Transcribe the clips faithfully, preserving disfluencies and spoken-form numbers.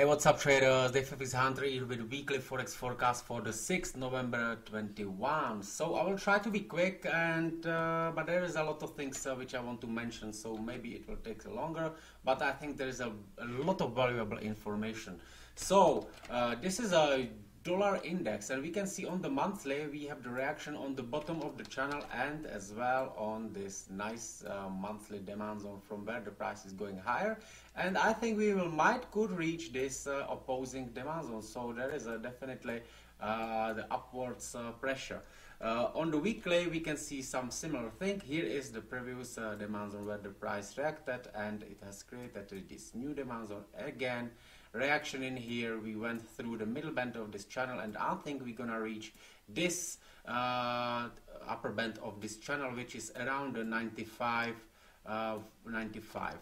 Hey, what's up traders? The F X Hunter here with weekly forex forecast for the sixth of November twenty-one. So I will try to be quick, and uh, but there is a lot of things uh, which I want to mention, so maybe it will take longer, but I think there is a, a lot of valuable information. So uh, this is a dollar index, and we can see on the monthly we have the reaction on the bottom of the channel and as well on this nice uh, monthly demand zone from where the price is going higher, and I think we will might could reach this uh, opposing demand zone. So there is a definitely uh, the upwards uh, pressure. Uh, on the weekly we can see some similar thing. Here is the previous uh, demand zone where the price reacted, and it has created this new demand zone again. Reaction in here, we went through the middle band of this channel, and I think we're gonna reach this uh, upper band of this channel, which is around the ninety-five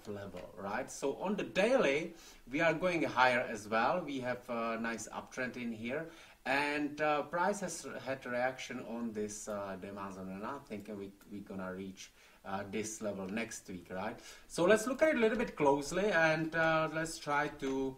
level, right? So on the daily we are going higher as well. We have a nice uptrend in here, and uh, price has had reaction on this uh, demand zone, and I think we, we're gonna reach Uh, this level next week, right? So let's look at it a little bit closely, and uh, let's try to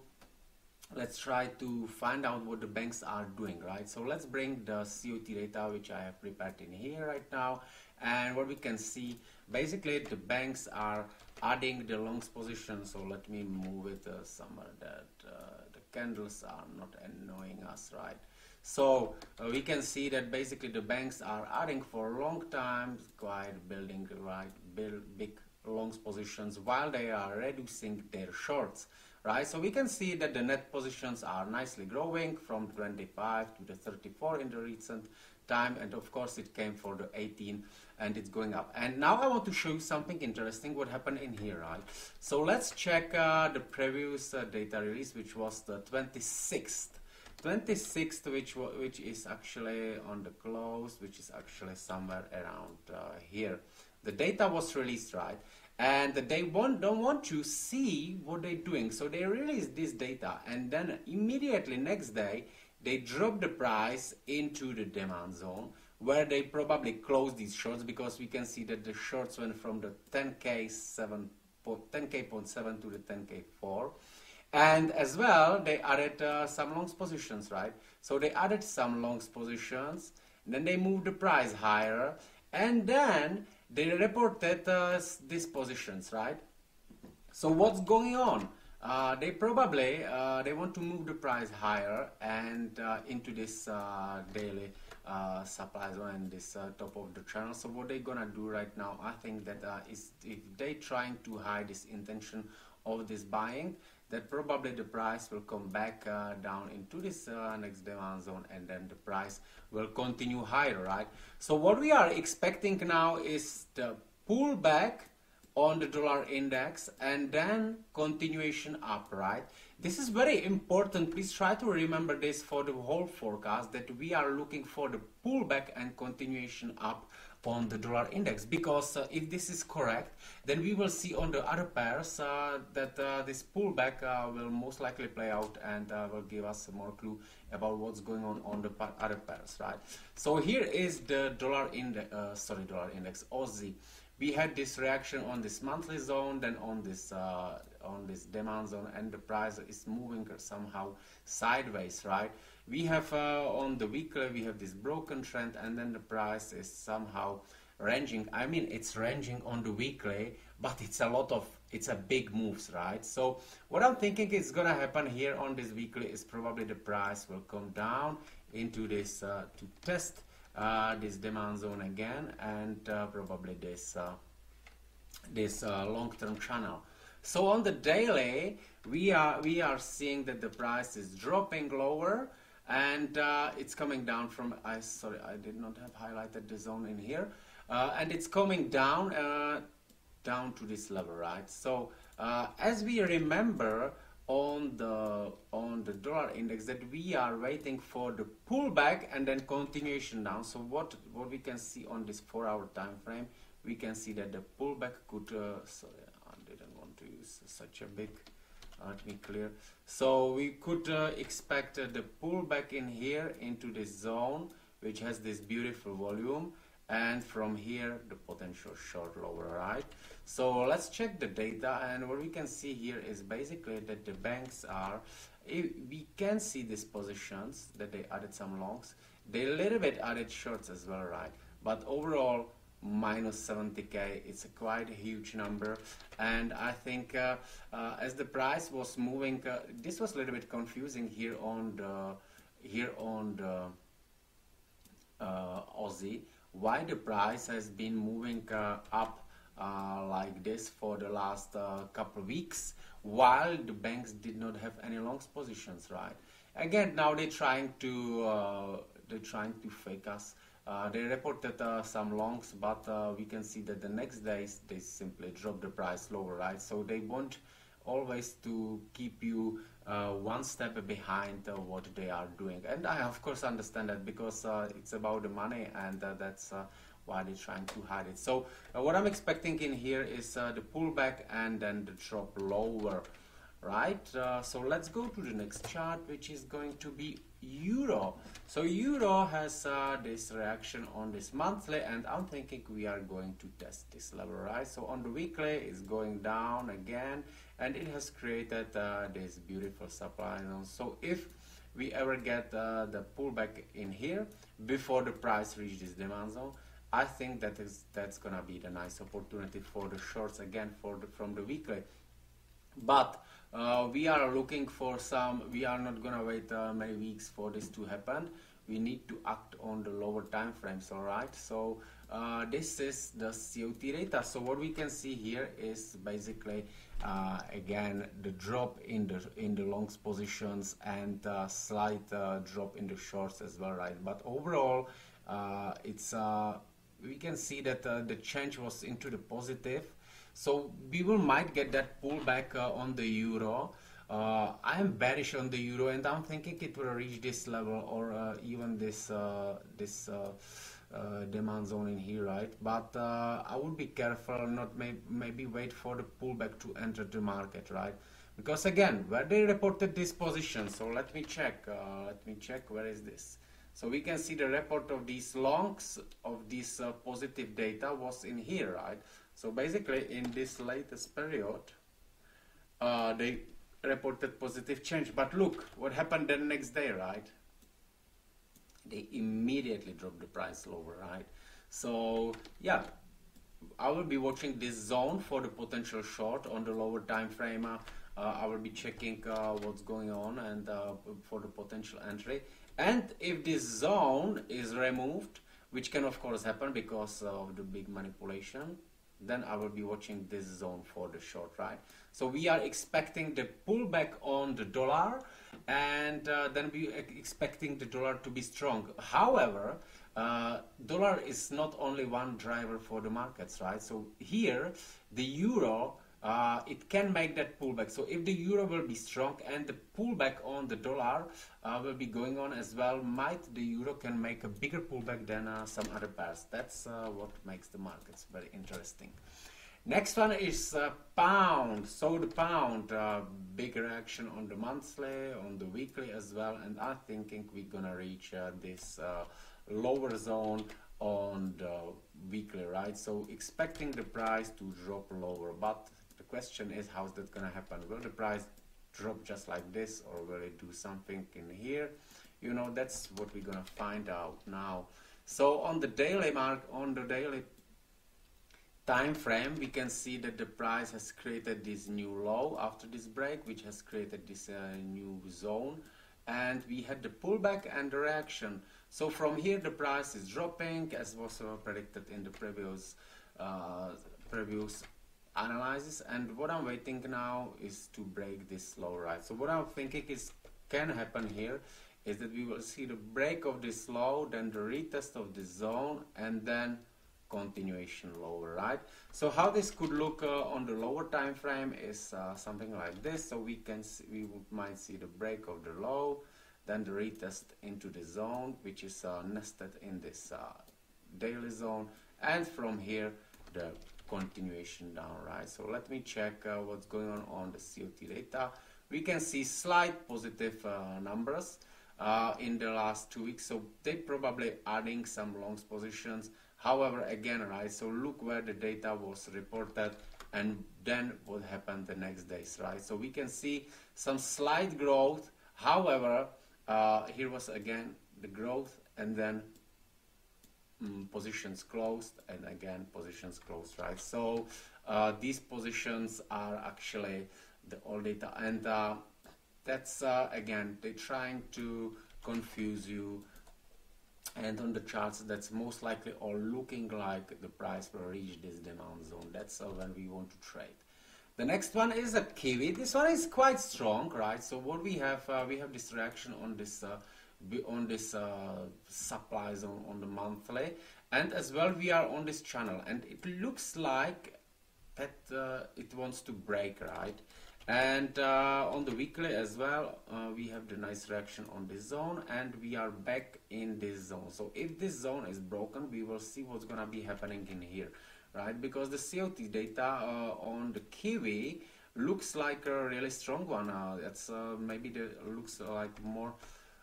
let's try to find out what the banks are doing, right? So let's bring the C O T data which I have prepared in here right now, and what we can see basically the banks are adding the longs position. So let me move it uh, somewhere that uh, the candles are not annoying us, right? So uh, we can see that basically the banks are adding for a long time, quite building right build big longs positions while they are reducing their shorts, right? So we can see that the net positions are nicely growing from twenty-five to the thirty-four in the recent time, and of course it came for the eighteen and it's going up. And now I want to show you something interesting what happened in here, right? So let's check uh, the previous uh, data release, which was the twenty-sixth, which which is actually on the close, which is actually somewhere around uh, here. The data was released, right? And they want, don't want to see what they're doing, so they released this data, and then immediately next day they drop the price into the demand zone where they probably close these shorts, because we can see that the shorts went from the ten K point seven to the ten K four. And as well, they added uh, some longs positions, right? So they added some longs positions, then they moved the price higher, and then they reported uh, these positions, right? So what's going on? Uh, they probably uh, they want to move the price higher and uh, into this uh, daily uh, supply zone and this uh, top of the channel. So what they're gonna do right now, I think that uh, is if they trying to hide this intention of this buying, that probably the price will come back uh, down into this uh, next demand zone, and then the price will continue higher, right? So what we are expecting now is the pullback on the dollar index and then continuation up, right? This is very important. Please try to remember this for the whole forecast, that we are looking for the pullback and continuation up on the dollar index, because uh, if this is correct, then we will see on the other pairs uh, that uh, this pullback uh, will most likely play out, and uh, will give us more clue about what's going on on the other pairs, right? So here is the dollar index, uh, sorry dollar index Aussie. We had this reaction on this monthly zone, then on this uh, on this demand zone, and the price is moving somehow sideways, right? We have uh, on the weekly we have this broken trend, and then the price is somehow ranging. I mean, it's ranging on the weekly, but it's a lot of it's a big moves, right? So what I'm thinking is gonna happen here on this weekly is probably the price will come down into this uh, to test uh, this demand zone again, and uh, probably this uh, this uh, long-term channel. So on the daily we are we are seeing that the price is dropping lower, and uh, it's coming down from I sorry I did not have highlighted the zone in here, uh, and it's coming down uh, down to this level, right? So uh, as we remember on the on the dollar index, that we are waiting for the pullback and then continuation down. So what what we can see on this four hour time frame, we can see that the pullback could uh, sorry I didn't want to use such a big let me clear. So we could uh, expect uh, the pullback in here into this zone, which has this beautiful volume, and from here the potential short lower right. So let's check the data, and what we can see here is basically that the banks are, we can see these positions that they added some longs, they a little bit added shorts as well, right? But overall minus seventy K, it's a quite a huge number. And I think uh, uh, as the price was moving, uh, this was a little bit confusing here on the here on the uh, Aussie, why the price has been moving uh, up uh, like this for the last uh, couple of weeks, while the banks did not have any longs positions, right? Again, now they're trying to uh, they're trying to fake us. Uh, they reported uh, some longs, but uh, we can see that the next days they simply drop the price lower, right? So they want always to keep you uh, one step behind uh, what they are doing. And I of course understand that, because uh, it's about the money, and uh, that's uh, why they're trying to hide it. So uh, what I'm expecting in here is uh, the pullback and then the drop lower, right? Uh, so let's go to the next chart, which is going to be euro. So euro has uh, this reaction on this monthly, and I'm thinking we are going to test this level, right? So on the weekly it's going down again, and it has created uh, this beautiful supply. So if we ever get uh, the pullback in here before the price reaches this demand zone, I think that is that's gonna be the nice opportunity for the shorts again for the, from the weekly. But uh, we are looking for some, we are not gonna wait uh, many weeks for this to happen. We need to act on the lower time frames, all right? So uh, this is the C O T data. So what we can see here is basically uh, again the drop in the in the longs positions, and uh, slight uh, drop in the shorts as well, right? But overall uh, it's uh, we can see that uh, the change was into the positive. So we will might get that pullback uh, on the euro. Uh, I am bearish on the euro, and I'm thinking it will reach this level or uh, even this uh, this uh, uh, demand zone in here, right? But uh, I would be careful, not may maybe wait for the pullback to enter the market, right? Because again, where they reported this position, so let me check. Uh, let me check. Where is this? So we can see the report of these longs of this uh, positive data was in here, right? So basically in this latest period, uh, they reported positive change. But look what happened the next day, right? They immediately dropped the price lower, right? So yeah, I will be watching this zone for the potential short on the lower time frame. Uh, I will be checking uh, what's going on, and uh, for the potential entry. And if this zone is removed, which can of course happen because of the big manipulation, then I will be watching this zone for the short, right? So we are expecting the pullback on the dollar, and uh, then we are expecting the dollar to be strong. However, uh, dollar is not only one driver for the markets, right? So here, the euro, uh, it can make that pullback. So if the euro will be strong and the pullback on the dollar uh, will be going on as well, might the euro can make a bigger pullback than uh, some other pairs. That's uh, what makes the markets very interesting. Next one is uh, pound. So the pound, uh, big reaction on the monthly, on the weekly as well, and I'm thinking we're gonna reach uh, this uh, lower zone on the weekly, right? So expecting the price to drop lower, but the question is, how's that gonna happen? Will the price drop just like this, or will it do something in here? You know, that's what we're gonna find out now. So on the daily mark, on the daily time frame, we can see that the price has created this new low after this break, which has created this uh, new zone, and we had the pullback and the reaction. So from here the price is dropping, as was predicted in the previous uh, previous analysis. And what I'm waiting now is to break this low, right? So what I'm thinking is can happen here is that we will see the break of this low, then the retest of this zone, and then continuation lower, right? So how this could look uh, on the lower time frame is uh, something like this. So we can see, we might see the break of the low, then the retest into the zone which is uh, nested in this uh, daily zone, and from here the continuation down, right? So let me check uh, what's going on on the C O T data. We can see slight positive uh, numbers uh, in the last two weeks, so they probably adding some longs positions. However, again, right, so look where the data was reported and then what happened the next days, right? So we can see some slight growth. However, uh, here was again the growth and then um, positions closed and again positions closed, right? So uh, these positions are actually the old data, and uh, that's uh, again, they're trying to confuse you. And on the charts, that's most likely or looking like the price will reach this demand zone. That's uh, when we want to trade. The next one is a kiwi. This one is quite strong, right? So what we have, uh, we have this reaction on this uh, on this uh, supply zone on the monthly, and as well we are on this channel, and it looks like that uh, it wants to break, right? And uh, on the weekly as well, uh, we have the nice reaction on this zone, and we are back in this zone. So if this zone is broken, we will see what's gonna be happening in here, right? Because the C O T data uh, on the kiwi looks like a really strong one. Uh, that's uh, maybe the looks like more.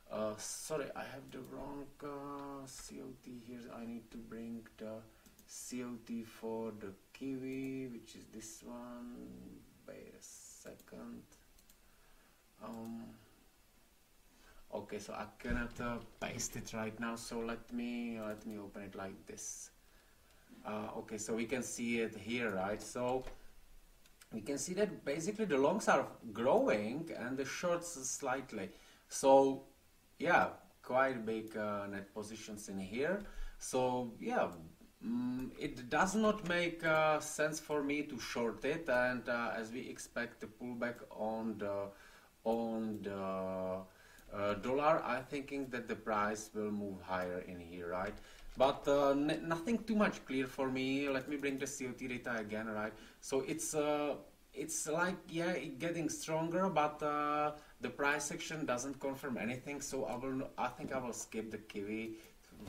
Uh, sorry, I have the wrong uh, C O T here. I need to bring the C O T for the kiwi, which is this one. Wait a second. Um, okay, so I cannot uh, paste it right now. So let me let me open it like this. Uh, okay, so we can see it here, right? So we can see that basically the longs are growing and the shorts slightly. So yeah, quite big uh, net positions in here. So yeah. Mm, it does not make uh, sense for me to short it, and uh, as we expect the pullback on the on the uh, dollar, I'm thinking that the price will move higher in here, right? But uh, nothing too much clear for me. Let me bring the C O T data again, right? So it's uh, it's like, yeah, it getting stronger, but uh, the price action doesn't confirm anything. So I will I think I will skip the kiwi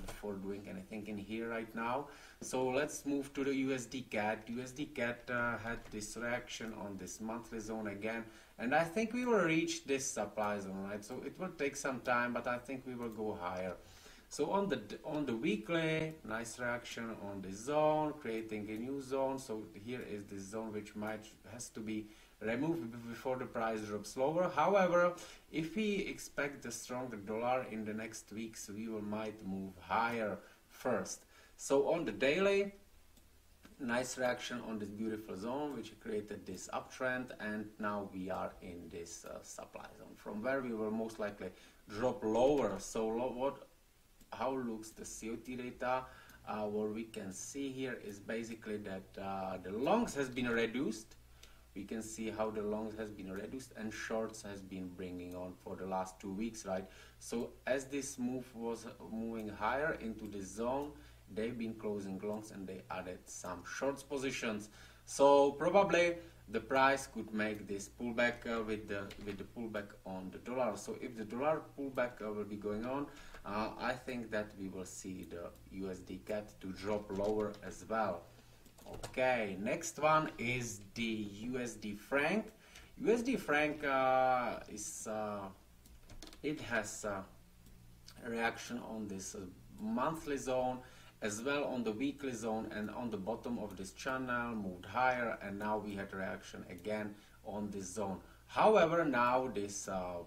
before doing anything in here right now. So let's move to the U S D C A D. U S D C A D uh, had this reaction on this monthly zone again, and I think we will reach this supply zone, right? So it will take some time, but I think we will go higher. So on the on the weekly, nice reaction on the zone, creating a new zone. So here is the zone which might has to be removed before the price drops lower. However, if we expect the stronger dollar in the next weeks, we will might move higher first. So on the daily, nice reaction on this beautiful zone which created this uptrend, and now we are in this uh, supply zone from where we will most likely drop lower. So lo what how looks the C O T data? Uh, what we can see here is basically that uh, the longs has been reduced. We can see how the longs has been reduced and shorts has been bringing on for the last two weeks, right? So as this move was moving higher into the zone, they've been closing longs and they added some shorts positions. So probably the price could make this pullback uh, with the with the pullback on the dollar. So if the dollar pullback uh, will be going on, uh, I think that we will see the U S D C A D to drop lower as well. Okay, next one is the U S D franc. U S D franc uh, is uh, it has a reaction on this monthly zone as well on the weekly zone, and on the bottom of this channel moved higher, and now we had reaction again on this zone. However, now this uh,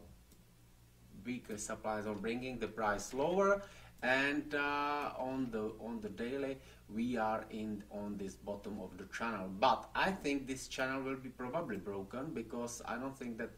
weekly supply zone bringing the price lower, and uh, on the on the daily we are in on this bottom of the channel. But I think this channel will be probably broken, because I don't think that,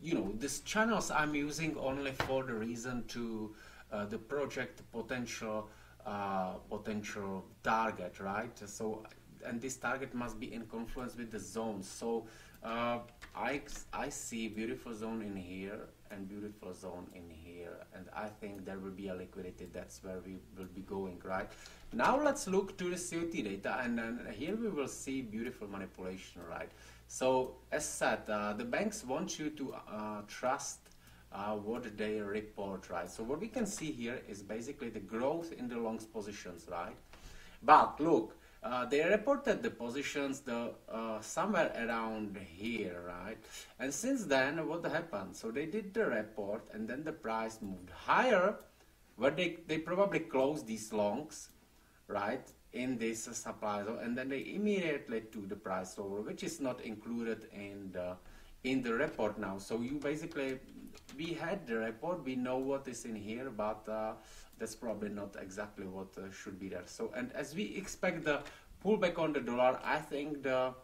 you know, these channels I'm using only for the reason to uh, the project potential uh, potential target, right? So, and this target must be in confluence with the zone. So uh, I, I see beautiful zone in here and beautiful zone in here, and I think there will be a liquidity. That's where we will be going, right? Now let's look to the C O T data, and then here we will see beautiful manipulation, right? So as said, uh, the banks want you to uh, trust uh, what they report, right? So what we can see here is basically the growth in the longs positions, right? But look, Uh, they reported the positions the, uh, somewhere around here, right? And since then, what happened? So they did the report, and then the price moved higher, where they, they probably closed these longs, right? in this supply zone, and then they immediately took the price over, which is not included in the in the report now. So you basically, we had the report, we know what is in here, but uh, that's probably not exactly what uh, should be there. So, and as we expect the pullback on the dollar, I think the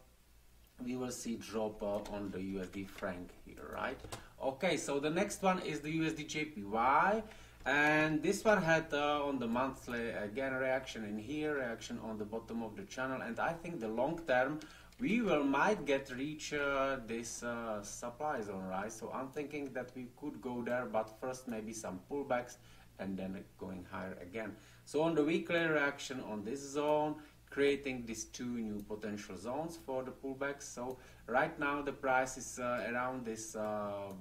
we will see drop uh, on the U S D franc here, right? Okay, so the next one is the U S D J P Y, and this one had uh, on the monthly again reaction in here, reaction on the bottom of the channel, and I think the long term we will might get reach uh, this uh, supply zone, right? So I'm thinking that we could go there, but first maybe some pullbacks and then going higher again. So on the weekly reaction on this zone, creating these two new potential zones for the pullbacks. So right now the price is uh, around this uh,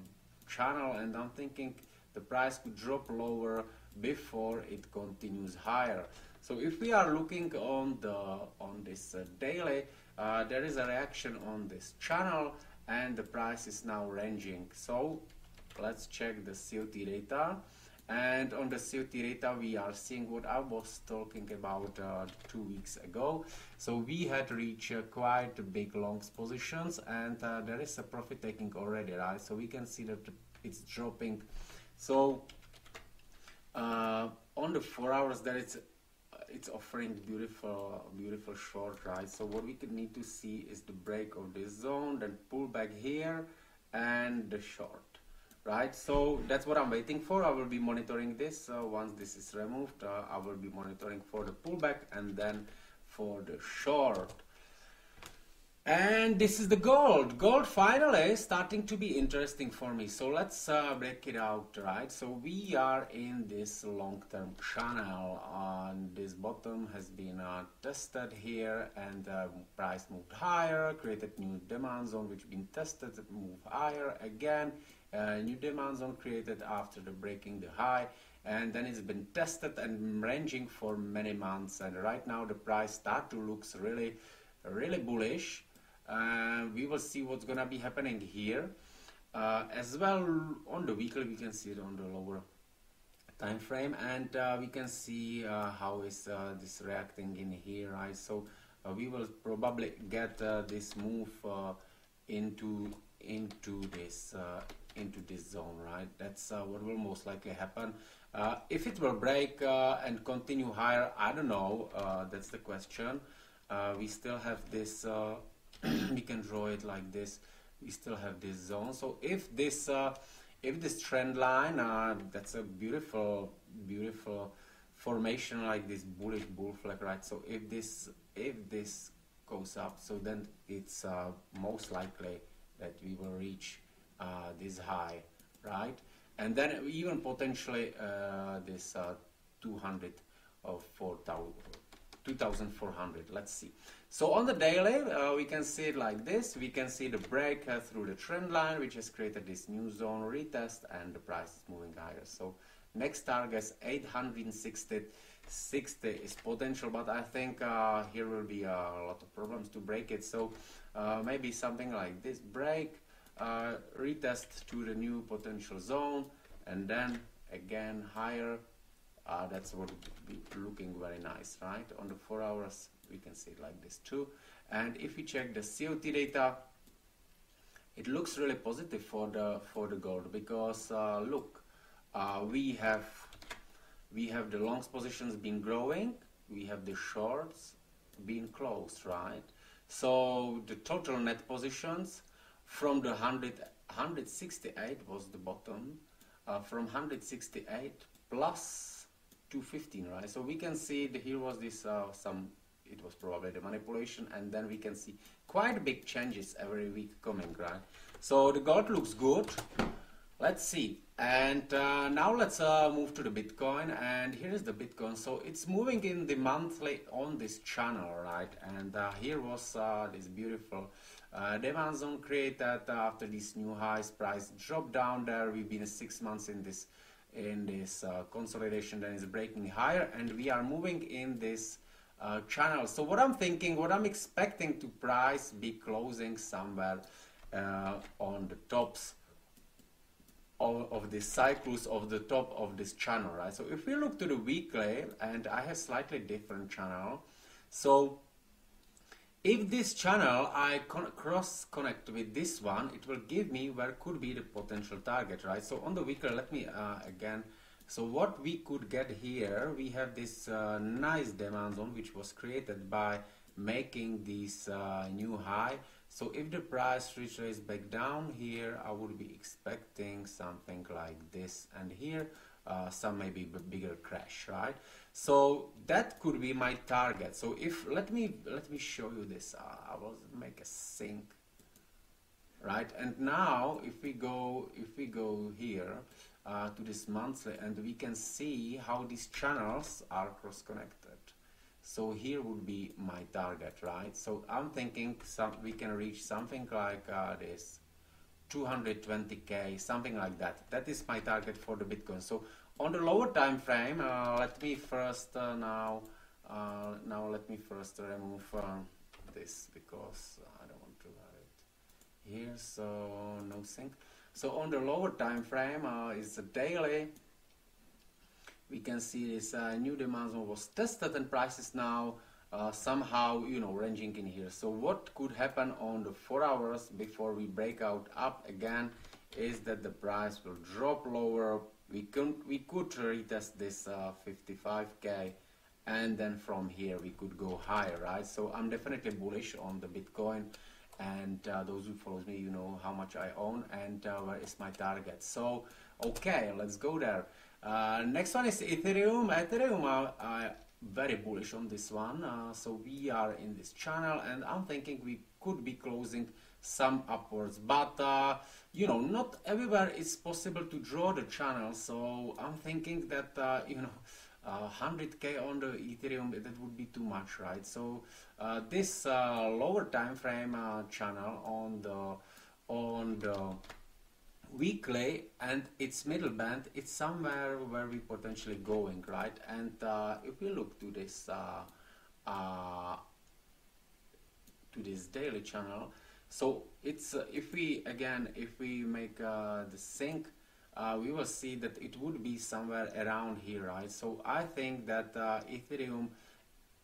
channel, and I'm thinking the price could drop lower before it continues higher. So if we are looking on the on this uh, daily, uh, there is a reaction on this channel and the price is now ranging. So let's check the C O T data. And on the C O T data, we are seeing what I was talking about uh, two weeks ago. So we had reached uh, quite big longs positions, and uh, there is a profit taking already, right? So we can see that it's dropping. So uh, on the four hours, that it's it's offering beautiful, beautiful short, right? So what we could need to see is the break of this zone, then pull back here, and the short. Right, so that's what I'm waiting for. I will be monitoring this. Uh, once this is removed, uh, I will be monitoring for the pullback and then for the short. And this is the gold. Gold finally is starting to be interesting for me. So let's uh, break it out, right? So we are in this long-term channel. Uh, this bottom has been uh, tested here, and uh, price moved higher, created new demand zone, which been tested, move higher again. Uh, new demand zone created after the breaking the high, and then it's been tested and ranging for many months, and right now the price start to looks really really bullish. Uh, we will see what's gonna be happening here uh, as well. On the weekly we can see it on the lower time frame, and uh, we can see uh, how is uh, this reacting in here, right? So uh, we will probably get uh, this move uh, into into this uh, into this zone, right? That's uh, what will most likely happen. Uh, if it will break uh, and continue higher, I don't know, uh, that's the question. Uh, we still have this uh, we can draw it like this. We still have this zone. So if this uh, if this trend line, uh, that's a beautiful beautiful formation like this bullish bull flag, right? So if this if this goes up, so then it's uh, most likely that we will reach Uh, this high, right? And then even potentially uh, this uh, two hundred or four thousand, two thousand four hundred, let's see. So on the daily uh, we can see it like this. We can see the break uh, through the trend line, which has created this new zone retest, and the price is moving higher. So next target eight hundred sixty is potential, but I think uh, here will be a lot of problems to break it. So uh, maybe something like this break, Uh, retest to the new potential zone, and then again higher. Uh, that's what it's looking very nice, right? On the four hours we can see it like this too. And if we check the C O T data, it looks really positive for the for the gold, because uh, look, uh, we have we have the longs positions been growing, we have the shorts being closed, right? So the total net positions from the one hundred sixty-eight was the bottom, uh, from one hundred sixty-eight plus two fifteen, right? So we can see the, here was this uh, some, it was probably the manipulation, and then we can see quite big changes every week coming, right? So the gold looks good. Let's see. And uh, now let's uh, move to the Bitcoin, and here is the Bitcoin. So it's moving in the monthly on this channel, right? And uh, here was uh, this beautiful Uh, demand zone created uh, after these new highs. Price dropped down there. We've been six months in this in this uh, consolidation, then it's breaking higher, and we are moving in this uh, channel. So what I'm thinking, what I'm expecting to price be closing somewhere uh, on the tops of, of the cycles of the top of this channel, right? So if we look to the weekly, and I have slightly different channel. So if this channel I cross connect with this one, it will give me where could be the potential target, right? So on the weaker, let me uh, again, so what we could get here, we have this uh, nice demand zone which was created by making this uh, new high. So if the price retraces back down here, I would be expecting something like this, and here uh, some maybe bigger crash, right? So that could be my target. So if let me let me show you this. Uh, I will make a sync, right? And now if we go if we go here uh, to this monthly, and we can see how these channels are cross-connected. So here would be my target, right? So I'm thinking some, we can reach something like uh, this two hundred twenty K, something like that. That is my target for the Bitcoin. So on the lower time frame, uh, let me first uh, now uh, now let me first remove uh, this, because I don't want to have it here. So no sync. So on the lower time frame uh, is a daily. We can see this uh, new demand zone was tested, and prices now uh, somehow, you know, ranging in here. So what could happen on the four hours before we break out up again is that the price will drop lower. We can we could retest this uh, fifty-five K, and then from here we could go higher, right? So I'm definitely bullish on the Bitcoin, and uh, those who follow me, you know how much I own and uh, where is my target. So okay, let's go there. Uh, next one is Ethereum. Ethereum, uh, I'm very bullish on this one. Uh, so we are in this channel, and I'm thinking we could be closing some upwards, but uh, you know, not everywhere it's possible to draw the channel. So I'm thinking that uh, you know, uh, one hundred K on the Ethereum, that would be too much, right? So uh, this uh, lower time frame uh, channel on the on the weekly, and its middle band, it's somewhere where we potentially going, right? And uh, if we look to this uh, uh, to this daily channel, so it's uh, if we again if we make uh, the sync, uh, we will see that it would be somewhere around here, right? So I think that uh, Ethereum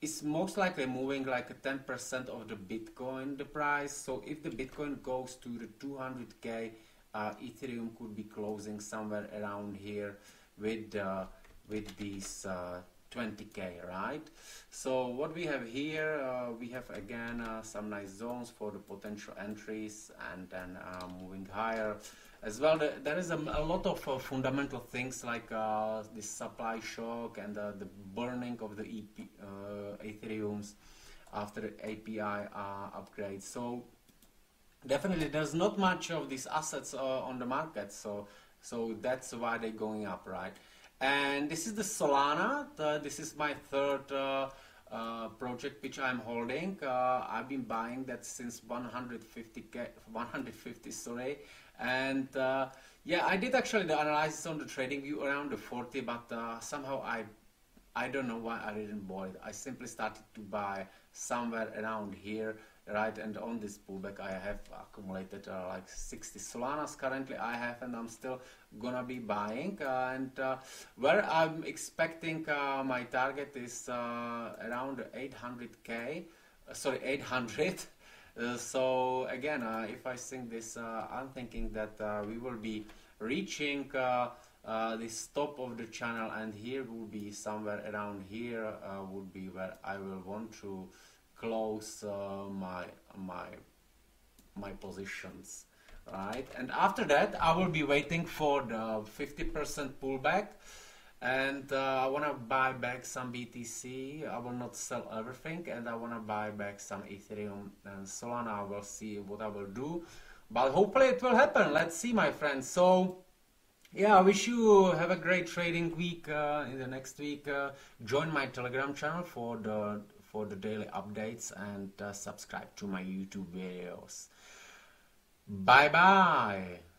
is most likely moving like a ten percent of the Bitcoin, the price. So if the Bitcoin goes to the two hundred K, Uh, Ethereum could be closing somewhere around here with uh, with these uh, twenty K, right? So what we have here, uh, we have again uh, some nice zones for the potential entries, and then uh, moving higher as well. The, there is a, a lot of uh, fundamental things like uh, this supply shock and uh, the burning of the E P, uh, Ethereums after A P I uh, upgrade. So definitely there's not much of these assets uh, on the market, so so that's why they're going up, right? And this is the Solana. The, this is my third uh, uh, project which I'm holding. uh, I've been buying that since one hundred fifty K, one hundred fifty, sorry, and uh, yeah, I did actually the analysis on the TradingView around the forty, but uh, somehow I I don't know why I didn't buy it. I simply started to buy somewhere around here, right? And on this pullback I have accumulated uh, like sixty Solanas currently I have, and I'm still gonna be buying. Uh, and uh, where I'm expecting uh, my target is uh, around eight hundred K, uh, sorry, eight hundred. Uh, so again, uh, if I think this, uh, I'm thinking that uh, we will be reaching uh, uh, this top of the channel, and here will be somewhere around here uh, would be where I will want to close uh, my my my positions, right? And after that I will be waiting for the fifty percent pullback, and uh, I want to buy back some B T C. I will not sell everything, and I want to buy back some Ethereum and Solana. I will see what I will do, but hopefully it will happen. Let's see, my friends. So yeah, I wish you have a great trading week. Uh, in the next week, uh, join my Telegram channel for the for the daily updates, and uh, subscribe to my YouTube videos. Bye bye.